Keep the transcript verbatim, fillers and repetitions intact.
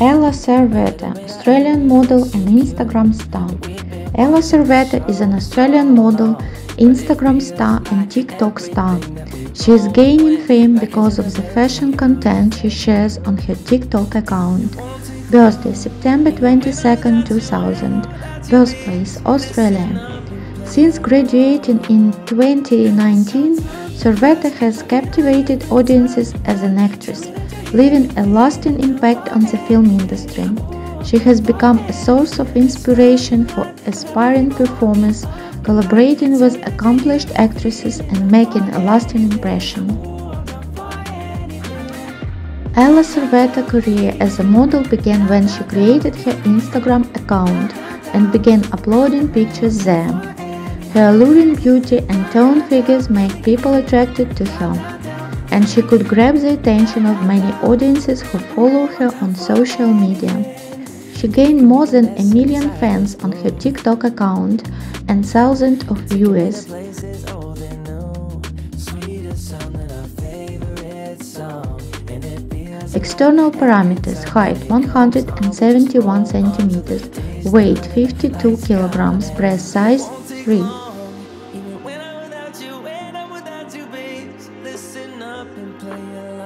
Ella Cervetto, Australian model and Instagram star. Ella Cervetto is an Australian model, Instagram star and TikTok star. She is gaining fame because of the fashion content she shares on her TikTok account. Birthday September twenty-second two thousand. Birthplace Australia. Since graduating in twenty nineteen, Cervetto has captivated audiences as an actress, leaving a lasting impact on the film industry. She has become a source of inspiration for aspiring performers, collaborating with accomplished actresses and making a lasting impression. Ella Cervetto's career as a model began when she created her Instagram account and began uploading pictures there. Her alluring beauty and toned figures make people attracted to her, and she could grab the attention of many audiences who follow her on social media. She gained more than a million fans on her TikTok account and thousands of viewers. External parameters: height one hundred seventy-one centimeters, weight fifty-two kilograms, breast size three. Listen up and play along.